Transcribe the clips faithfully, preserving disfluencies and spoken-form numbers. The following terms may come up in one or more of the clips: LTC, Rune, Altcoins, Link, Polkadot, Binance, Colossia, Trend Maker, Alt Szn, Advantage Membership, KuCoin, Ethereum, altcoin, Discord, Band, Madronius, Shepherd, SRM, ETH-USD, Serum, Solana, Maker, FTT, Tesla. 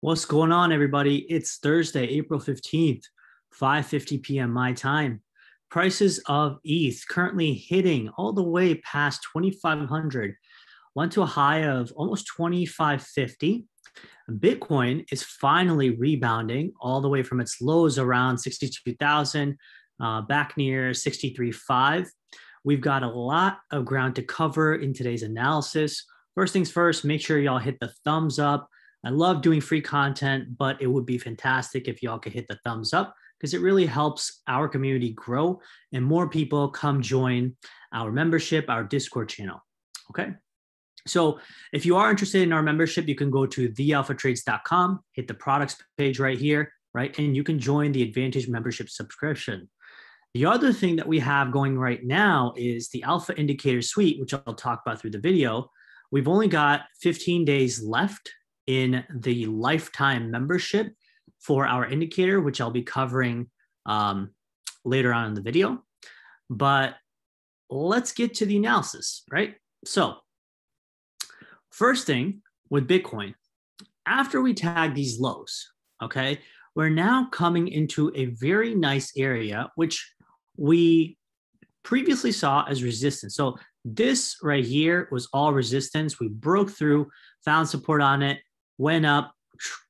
What's going on, everybody? It's Thursday, April fifteenth, five fifty p m my time. Prices of E T H currently hitting all the way past twenty-five hundred, went to a high of almost twenty-five fifty. Bitcoin is finally rebounding all the way from its lows around sixty-two thousand, uh, back near sixty-three five. We've got a lot of ground to cover in today's analysis. First things first, make sure y'all hit the thumbs up. I love doing free content, but it would be fantastic if y'all could hit the thumbs up because it really helps our community grow and more people come join our membership, our Discord channel, okay? So if you are interested in our membership, you can go to the alpha trades dot com, hit the products page right here, right? And you can join the Advantage Membership subscription. The other thing that we have going right now is the Alpha Indicator Suite, which I'll talk about through the video. We've only got fifteen days left in the lifetime membership for our indicator, which I'll be covering um, later on in the video. But let's get to the analysis, right? So first thing with Bitcoin, after we tag these lows, okay, we're now coming into a very nice area, which we previously saw as resistance. So this right here was all resistance. We broke through, found support on it, went up,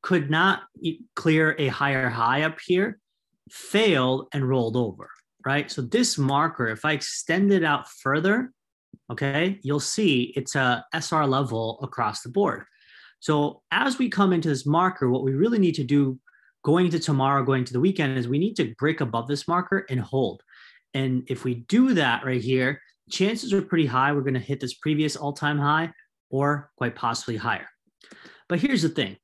could not clear a higher high up here, failed and rolled over, right? So this marker, if I extend it out further, okay, you'll see it's a S R level across the board. So as we come into this marker, what we really need to do going to tomorrow, going to the weekend is we need to break above this marker and hold. And if we do that right here, chances are pretty high we're going to hit this previous all-time high or quite possibly higher. But here's the thing.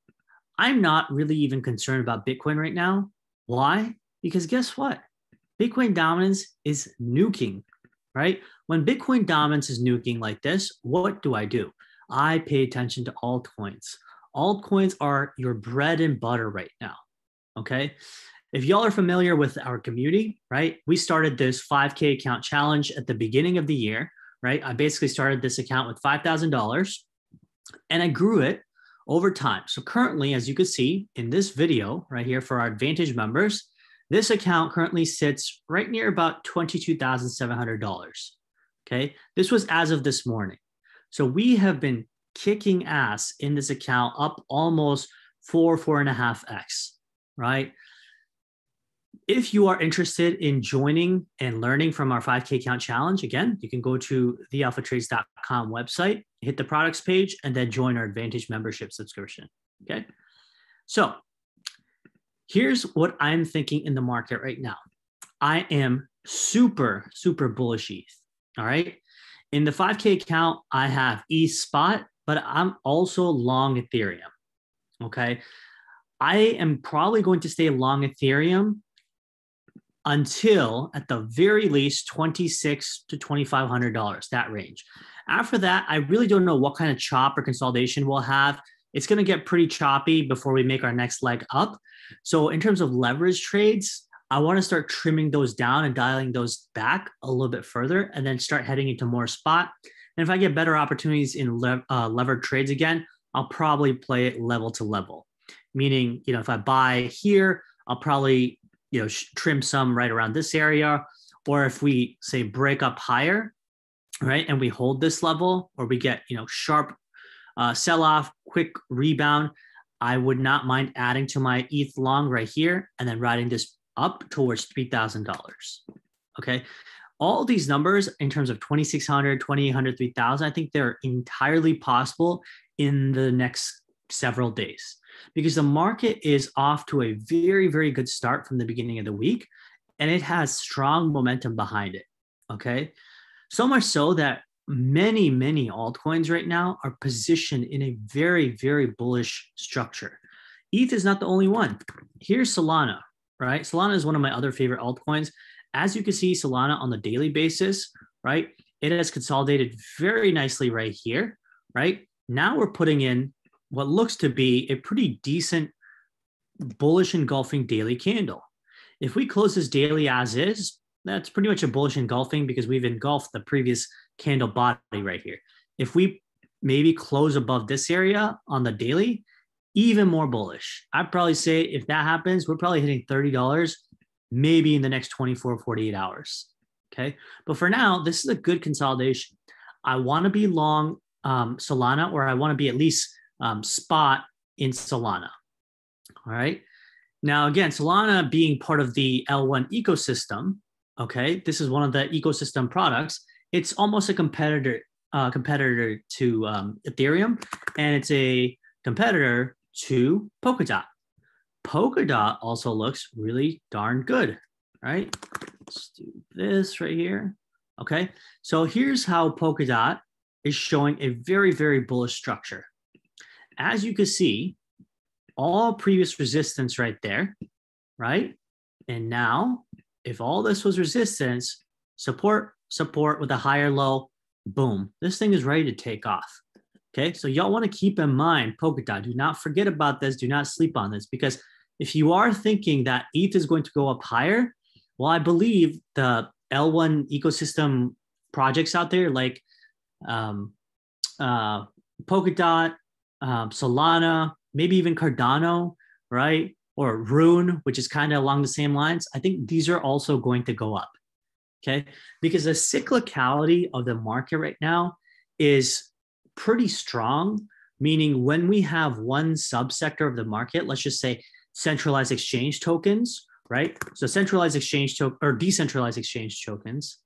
I'm not really even concerned about Bitcoin right now. Why? Because guess what? Bitcoin dominance is nuking, right? When Bitcoin dominance is nuking like this, what do I do? I pay attention to altcoins. Altcoins are your bread and butter right now, okay? If y'all are familiar with our community, right? We started this five K account challenge at the beginning of the year, right? I basically started this account with five thousand dollars and I grew it over time. So currently, as you can see in this video right here for our Advantage members, this account currently sits right near about twenty-two thousand seven hundred dollars, okay? This was as of this morning. So we have been kicking ass in this account up almost four, four and a half X, right? If you are interested in joining and learning from our five K account challenge, again, you can go to the alpha trades dot com website, hit the products page, and then join our Advantage membership subscription, okay? So here's what I'm thinking in the market right now. I am super, super bullish E T H, all right? In the five K account, I have E T H spot, but I'm also long Ethereum, okay? I am probably going to stay long Ethereum until at the very least twenty-six to twenty-five hundred dollars, that range. After that, I really don't know what kind of chop or consolidation we'll have. It's going to get pretty choppy before we make our next leg up. So in terms of leverage trades, I want to start trimming those down and dialing those back a little bit further and then start heading into more spot. And if I get better opportunities in le uh, levered trades again, I'll probably play it level to level. Meaning, you know, if I buy here, I'll probably you know, trim some right around this area, or if we say break up higher, right, and we hold this level, or we get, you know, sharp uh, sell-off, quick rebound, I would not mind adding to my E T H long right here, and then riding this up towards three thousand dollars, okay? All these numbers in terms of twenty-six hundred, twenty-eight hundred, three thousand, I think they're entirely possible in the next several days, because the market is off to a very, very good start from the beginning of the week, and it has strong momentum behind it, okay? So much so that many, many altcoins right now are positioned in a very, very bullish structure. E T H is not the only one. Here's Solana, right? Solana is one of my other favorite altcoins. As you can see, Solana on the daily basis, right? It has consolidated very nicely right here, right? Now we're putting in what looks to be a pretty decent bullish engulfing daily candle. If we close this daily as is, that's pretty much a bullish engulfing because we've engulfed the previous candle body right here. If we maybe close above this area on the daily, even more bullish. I'd probably say if that happens, we're probably hitting thirty dollars maybe in the next twenty-four, forty-eight hours. Okay. But for now, this is a good consolidation. I want to be long um, Solana, or I want to be at least um, spot in Solana. All right. Now, again, Solana being part of the L one ecosystem. Okay. This is one of the ecosystem products. It's almost a competitor, uh, competitor to um, Ethereum, and it's a competitor to Polkadot. Polkadot also looks really darn good, right? Let's do this right here. Okay, so here's how Polkadot is showing a very, very bullish structure. As you can see, all previous resistance right there, right? And now, if all this was resistance, support, support with a higher low, boom. This thing is ready to take off. Okay, so y'all want to keep in mind Polkadot. Do not forget about this. Do not sleep on this, because if you are thinking that E T H is going to go up higher, well, I believe the L one ecosystem projects out there like um, uh, Polkadot, um, Solana, maybe even Cardano, right? Or Rune, which is kind of along the same lines. I think these are also going to go up, okay? Because the cyclicality of the market right now is pretty strong, meaning when we have one subsector of the market, let's just say centralized exchange tokens, right? So centralized exchange to- or decentralized exchange tokens.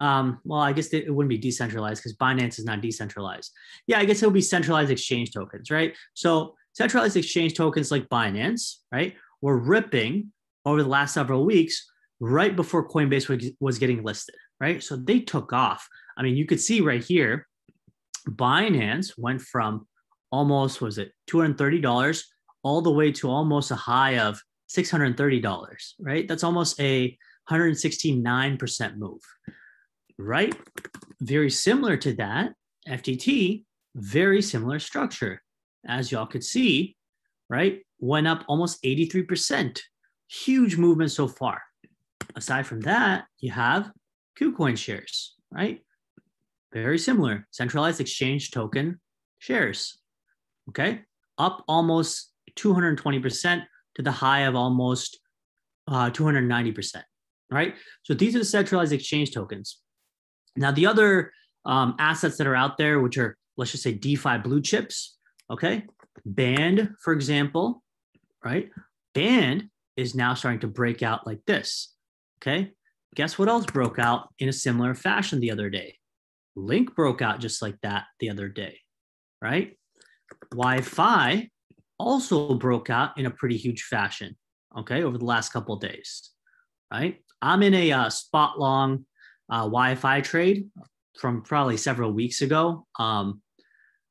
Um, well, I guess it wouldn't be decentralized because Binance is not decentralized. Yeah, I guess it would be centralized exchange tokens, right? So centralized exchange tokens like Binance, right, were ripping over the last several weeks right before Coinbase was getting listed, right? So they took off. I mean, you could see right here, Binance went from almost, was it two hundred thirty dollars all the way to almost a high of six hundred thirty dollars, right? That's almost a one hundred sixty-nine percent move, right? Very similar to that, F T T, very similar structure. As y'all could see, right? Went up almost eighty-three percent. Huge movement so far. Aside from that, you have KuCoin shares, right? Very similar, centralized exchange token shares, okay? Up almost two hundred twenty percent to the high of almost uh, two hundred ninety percent, right? So these are the centralized exchange tokens. Now, the other um, assets that are out there, which are, let's just say DeFi blue chips, okay? Band, for example, right? Band is now starting to break out like this, okay? Guess what else broke out in a similar fashion the other day? Link broke out just like that the other day, right? Wi-Fi also broke out in a pretty huge fashion, okay, over the last couple of days, right? I'm in a uh, spot long uh, Wi-Fi trade from probably several weeks ago. Um,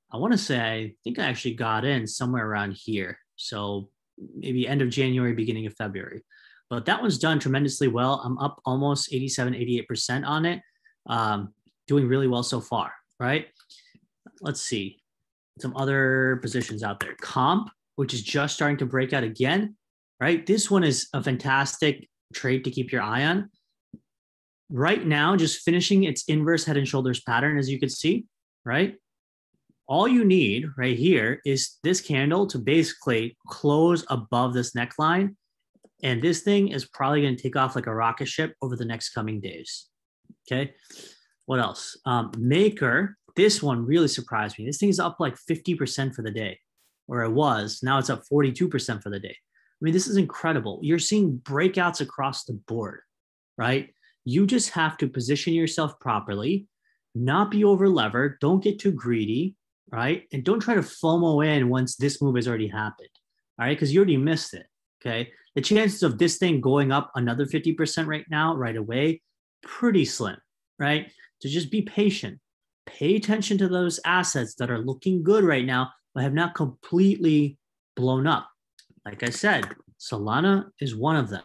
I want to say, I think I actually got in somewhere around here. So maybe end of January, beginning of February. But that one's done tremendously well. I'm up almost eighty-seven, eighty-eight percent on it. Um, doing really well so far, right? Let's see some other positions out there. Comp, which is just starting to break out again, right? This one is a fantastic trade to keep your eye on. Right now, just finishing its inverse head and shoulders pattern, as you can see, right? All you need right here is this candle to basically close above this neckline. And this thing is probably gonna take off like a rocket ship over the next coming days, okay? What else? Um, Maker, this one really surprised me. This thing is up like fifty percent for the day, or it was. Now it's up forty-two percent for the day. I mean, this is incredible. You're seeing breakouts across the board, right? You just have to position yourself properly, not be over-levered, don't get too greedy, right? And don't try to FOMO in once this move has already happened, all right? Because you already missed it, okay? The chances of this thing going up another fifty percent right now, right away, pretty slim, right? So just be patient, pay attention to those assets that are looking good right now, but have not completely blown up. Like I said, Solana is one of them,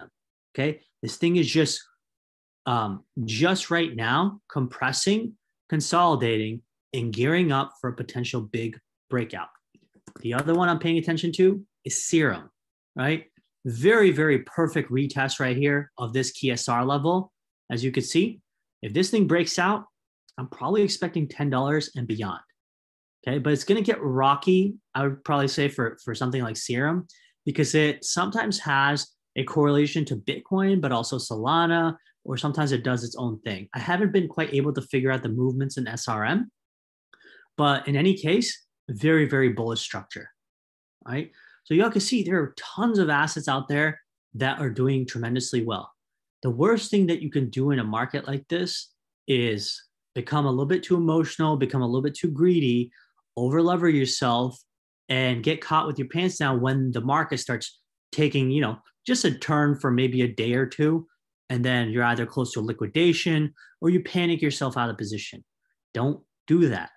okay? This thing is just, um, just right now compressing, consolidating, and gearing up for a potential big breakout. The other one I'm paying attention to is Serum, right? Very, very perfect retest right here of this K S R level, as you can see. If this thing breaks out, I'm probably expecting ten dollars and beyond. Okay, but it's going to get rocky, I would probably say, for, for something like Serum, because it sometimes has a correlation to Bitcoin, but also Solana, or sometimes it does its own thing. I haven't been quite able to figure out the movements in S R M, but in any case, very, very bullish structure, right? So y'all can see there are tons of assets out there that are doing tremendously well. The worst thing that you can do in a market like this is become a little bit too emotional, become a little bit too greedy, overlever yourself, and get caught with your pants down when the market starts taking, you know, just a turn for maybe a day or two, and then you're either close to liquidation or you panic yourself out of position. Don't do that,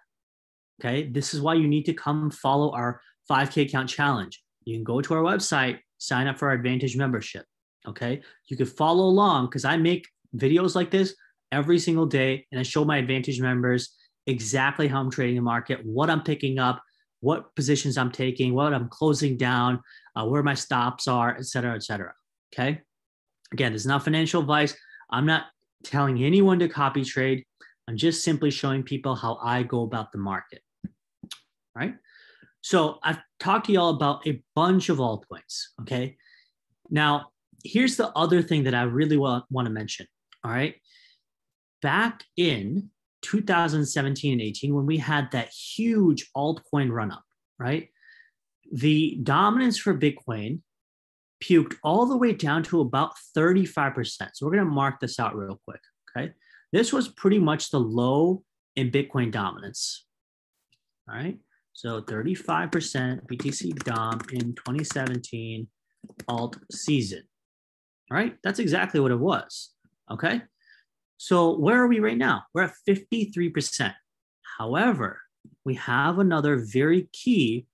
okay? This is why you need to come follow our five K count challenge. You can go to our website, sign up for our Advantage membership, okay? You can follow along because I make videos like this every single day, and I show my Advantage members exactly how I'm trading the market, what I'm picking up, what positions I'm taking, what I'm closing down, uh, where my stops are, et cetera, et cetera, okay? Again, this is not financial advice. I'm not telling anyone to copy trade. I'm just simply showing people how I go about the market, right? So I've talked to y'all about a bunch of altcoins, okay? Now, here's the other thing that I really want, want to mention, all right? Back in two thousand seventeen and eighteen, when we had that huge altcoin run-up, right? The dominance for Bitcoin puked all the way down to about thirty-five percent. So we're going to mark this out real quick, okay? This was pretty much the low in Bitcoin dominance, all right? So thirty-five percent B T C dom in twenty seventeen alt season, all right? That's exactly what it was, okay? So where are we right now? We're at fifty-three percent. However, we have another very key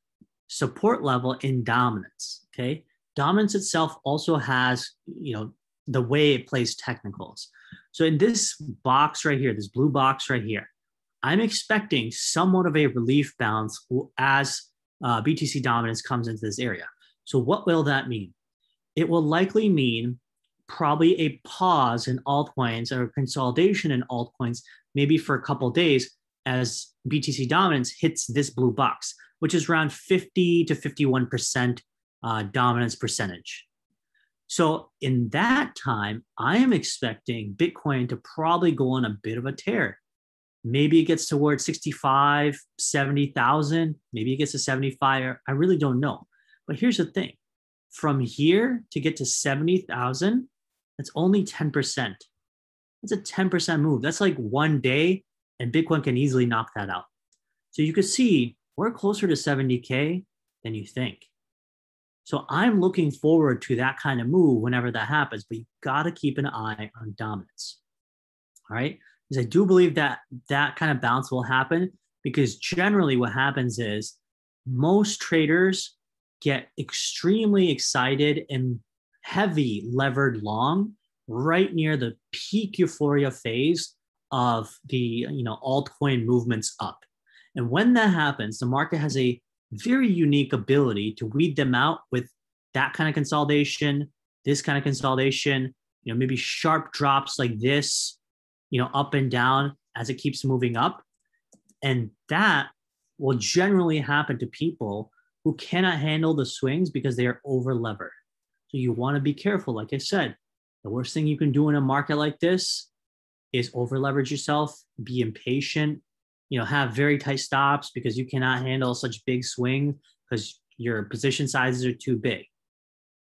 support level in dominance, okay? Dominance itself also has, you know, the way it plays technicals. So in this box right here, this blue box right here, I'm expecting somewhat of a relief bounce as uh, B T C dominance comes into this area. So what will that mean? It will likely mean probably a pause in altcoins or consolidation in altcoins, maybe for a couple of days as B T C dominance hits this blue box, which is around fifty to fifty-one percent uh, dominance percentage. So in that time, I am expecting Bitcoin to probably go on a bit of a tear. Maybe it gets towards sixty-five, seventy thousand, maybe it gets to seventy-five. I really don't know. But here's the thing. From here to get to seventy thousand, that's only ten percent. That's a ten percent move. That's like one day, and Bitcoin can easily knock that out. So you can see we're closer to seventy K than you think. So I'm looking forward to that kind of move whenever that happens, but you got to keep an eye on dominance. All right? Because I do believe that that kind of bounce will happen, because generally what happens is most traders get extremely excited and heavy levered long right near the peak euphoria phase of the, you know, altcoin movements up. And when that happens, the market has a very unique ability to weed them out with that kind of consolidation, this kind of consolidation, you know, maybe sharp drops like this, you know, up and down as it keeps moving up. And that will generally happen to people who cannot handle the swings because they are over levered. So you want to be careful. Like I said, the worst thing you can do in a market like this is over leverage yourself, be impatient, you know, have very tight stops because you cannot handle such big swing because your position sizes are too big.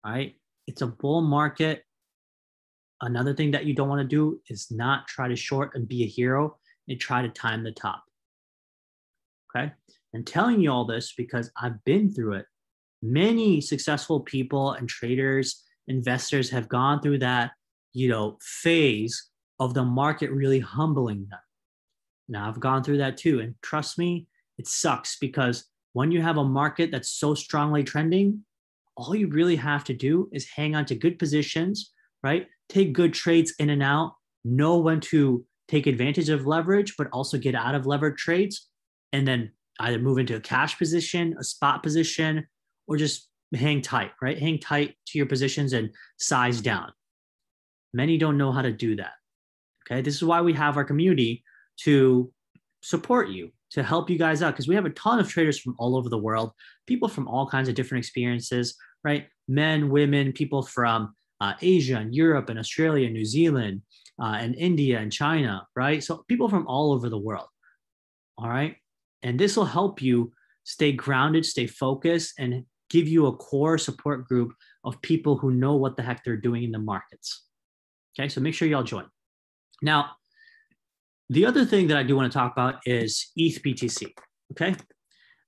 All right. It's a bull market. Another thing that you don't want to do is not try to short and be a hero and try to time the top. Okay. I'm telling you all this because I've been through it. Many successful people and traders, investors have gone through that, you know, phase of the market really humbling them. Now, I've gone through that too. And trust me, it sucks, because when you have a market that's so strongly trending, all you really have to do is hang on to good positions, right? Take good trades in and out, know when to take advantage of leverage, but also get out of levered trades, and then either move into a cash position, a spot position, or just hang tight, right? Hang tight to your positions and size down. Many don't know how to do that, okay? This is why we have our community to support you, to help you guys out, because we have a ton of traders from all over the world, people from all kinds of different experiences, right? Men, women, people from uh, Asia and Europe and Australia, New Zealand uh, and India and China, right? So people from all over the world, all right? And this will help you stay grounded, stay focused, and give you a core support group of people who know what the heck they're doing in the markets. Okay, so make sure y'all join. Now, the other thing that I do want to talk about is E T H B T C, okay?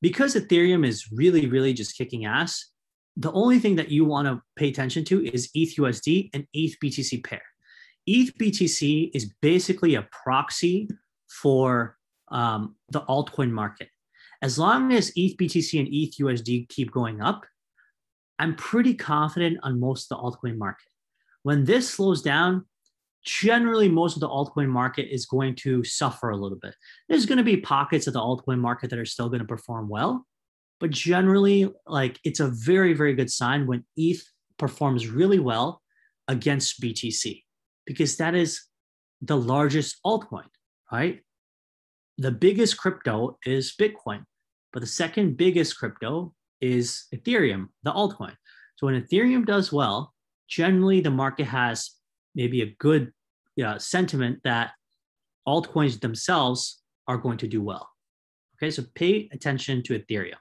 Because Ethereum is really, really just kicking ass, the only thing that you want to pay attention to is E T H U S D and E T H B T C pair. E T H B T C is basically a proxy for um, the altcoin market. As long as E T H B T C and E T H U S D keep going up, I'm pretty confident on most of the altcoin market. When this slows down, generally most of the altcoin market is going to suffer a little bit. There's going to be pockets of the altcoin market that are still going to perform well, but generally, like, it's a very, very good sign when E T H performs really well against B T C, because that is the largest altcoin, right? The biggest crypto is Bitcoin, but the second biggest crypto is Ethereum, the altcoin. So when Ethereum does well, generally the market has maybe a good yeah, sentiment that altcoins themselves are going to do well. Okay, so pay attention to Ethereum.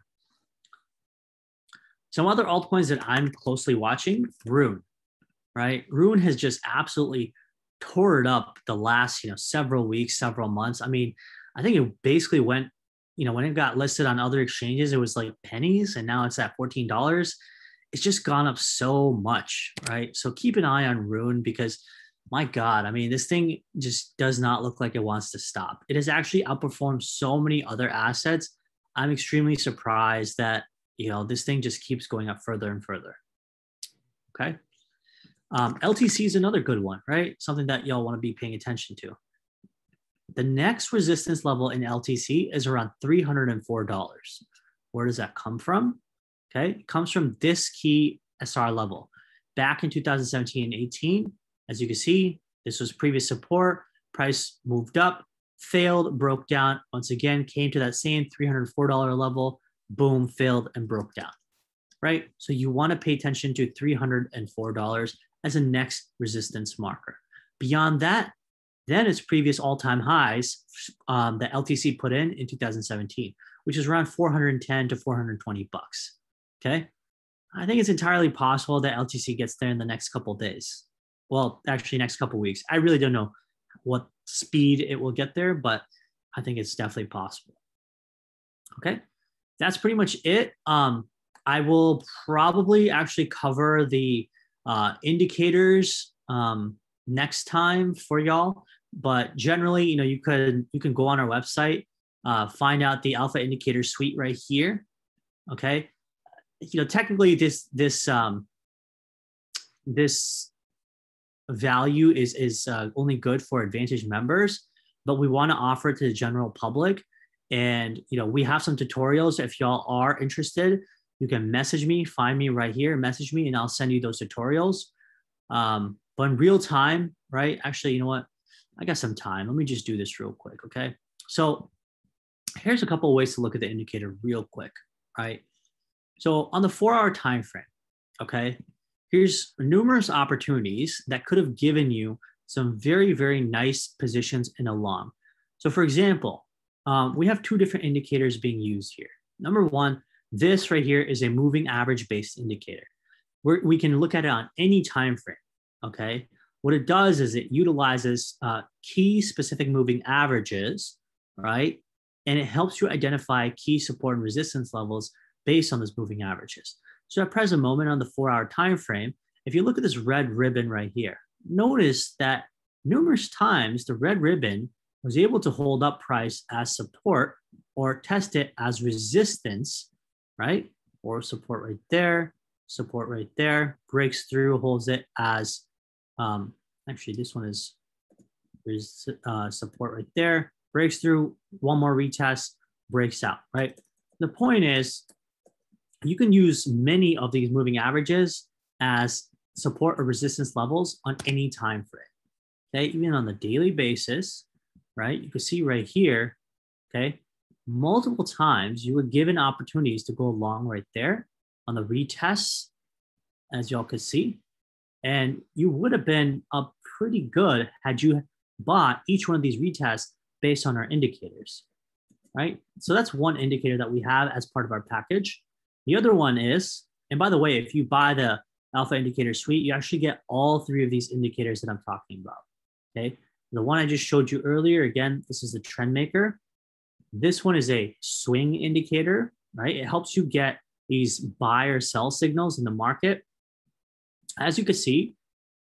Some other altcoins that I'm closely watching, Rune, right? Rune has just absolutely tore it up the last, you know, several weeks, several months. I mean, I think it basically went, you know, when it got listed on other exchanges, it was like pennies, and now it's at fourteen dollars. It's just gone up so much, right? So keep an eye on Rune, because my God, I mean, this thing just does not look like it wants to stop. It has actually outperformed so many other assets. I'm extremely surprised that, you know, this thing just keeps going up further and further, okay? Um, L T C is another good one, right? Something that y'all want to be paying attention to. The next resistance level in L T C is around three hundred four dollars. Where does that come from? Okay, it comes from this key S R level. Back in two thousand seventeen and eighteen, as you can see, this was previous support, price moved up, failed, broke down, once again, came to that same three hundred four dollar level, boom, failed and broke down, right? So you wanna pay attention to three hundred four dollars as a next resistance marker. Beyond that, then its previous all-time highs um, that L T C put in in two thousand seventeen, which is around four hundred ten to four hundred twenty bucks. Okay, I think it's entirely possible that L T C gets there in the next couple of days. Well, actually, next couple of weeks. I really don't know what speed it will get there, but I think it's definitely possible. Okay, that's pretty much it. Um, I will probably actually cover the uh, indicators um, next time for y'all. But generally, you know, you could you can go on our website, uh, find out the Alpha Indicator Suite right here. Okay. You know, technically this this um this value is is uh, only good for Advantage members, but we want to offer it to the general public. And you know, we have some tutorials. If y'all are interested, you can message me, find me right here, message me, and I'll send you those tutorials. Um, but in real time, right? Actually, you know what? I got some time. Let me just do this real quick. Okay. So here's a couple of ways to look at the indicator real quick, right? So on the four-hour time frame, okay, here's numerous opportunities that could have given you some very, very nice positions in a long. So for example, um, we have two different indicators being used here. Number one, this right here is a moving average-based indicator. We're, we can look at it on any time frame, okay? What it does is it utilizes uh, key specific moving averages, right? And it helps you identify key support and resistance levels based on those moving averages. So at present moment on the four-hour time frame, if you look at this red ribbon right here, notice that numerous times the red ribbon was able to hold up price as support or test it as resistance, right? Or support right there, support right there, breaks through, holds it as, um, actually this one is uh, support right there, breaks through, one more retest, breaks out, right? The point is, you can use many of these moving averages as support or resistance levels on any time frame. Okay, even on the daily basis, right? You can see right here, okay, multiple times, you were given opportunities to go long right there on the retests, as y'all could see. And you would have been up pretty good had you bought each one of these retests based on our indicators, right? So that's one indicator that we have as part of our package. The other one is, and by the way, if you buy the Alpha Indicator Suite, you actually get all three of these indicators that I'm talking about, okay? The one I just showed you earlier, again, this is the Trend Maker. This one is a swing indicator, right? It helps you get these buy or sell signals in the market. As you can see,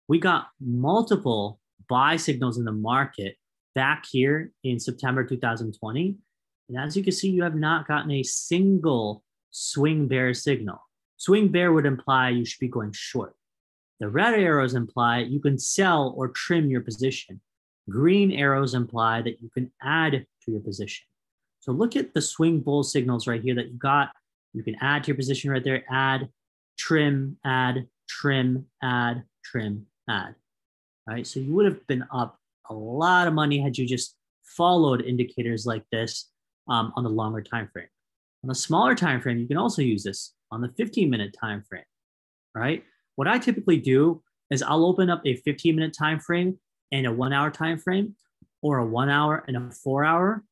we got multiple buy signals in the market back here in September two thousand twenty. And as you can see, you have not gotten a single swing bear signal. Swing bear would imply you should be going short. The red arrows imply you can sell or trim your position. Green arrows imply that you can add to your position. So look at the swing bull signals right here that you got. You can add to your position right there, add, trim, add, trim, add, trim, add. All right, so you would have been up a lot of money had you just followed indicators like this um, on the longer time frame. On the smaller time frame, you can also use this on the fifteen minute time frame, right? What I typically do is I'll open up a fifteen minute time frame and a one hour time frame, or a one hour and a four hour,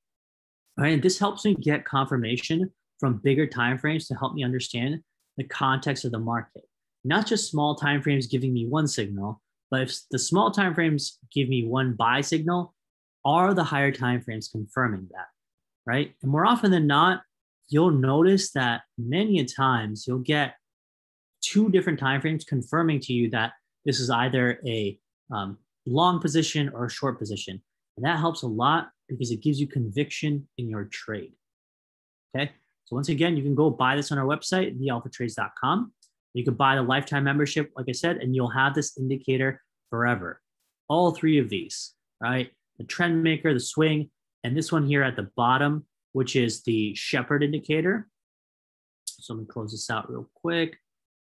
right? And this helps me get confirmation from bigger time frames to help me understand the context of the market. Not just small time frames giving me one signal, but if the small time frames give me one buy signal, are the higher time frames confirming that, right? And more often than not, you'll notice that many a times you'll get two different time frames confirming to you that this is either a um, long position or a short position. And that helps a lot because it gives you conviction in your trade. Okay, so once again, you can go buy this on our website, the alpha trades dot com. You can buy the lifetime membership, like I said, and you'll have this indicator forever. All three of these, right? The Trend Maker, the swing, and this one here at the bottom, which is the Shepherd indicator. So let me close this out real quick.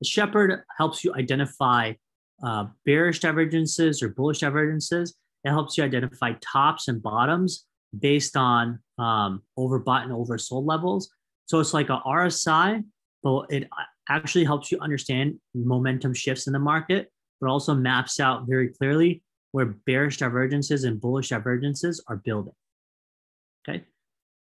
The Shepherd helps you identify uh, bearish divergences or bullish divergences. It helps you identify tops and bottoms based on um, overbought and oversold levels. So it's like a R S I, but it actually helps you understand momentum shifts in the market, but also maps out very clearly where bearish divergences and bullish divergences are building, okay?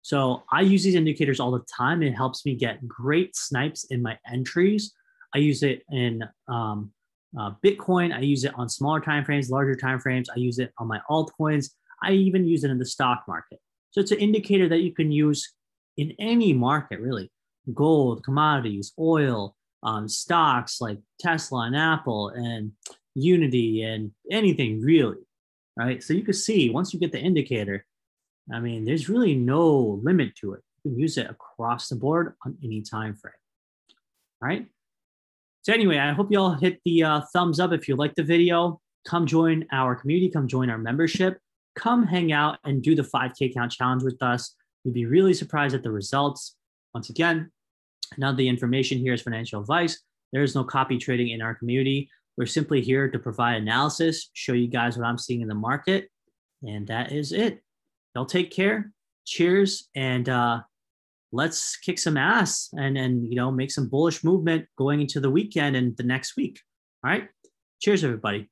So I use these indicators all the time. It helps me get great snipes in my entries. I use it in um, uh, Bitcoin. I use it on smaller timeframes, larger timeframes. I use it on my altcoins. I even use it in the stock market. So it's an indicator that you can use in any market, really. Gold, commodities, oil, um, stocks like Tesla and Apple and Unity and anything really, right? So you can see once you get the indicator, I mean, there's really no limit to it. You can use it across the board on any time frame. All right. So anyway, I hope you all hit the uh, thumbs up if you like the video. Come join our community. Come join our membership. Come hang out and do the five K count challenge with us. You'd be really surprised at the results. Once again, none of the information here is financial advice. There is no copy trading in our community. We're simply here to provide analysis, show you guys what I'm seeing in the market, and that is it. Y'all take care. Cheers, and uh, let's kick some ass and and you know make some bullish movement going into the weekend and the next week. All right, cheers, everybody.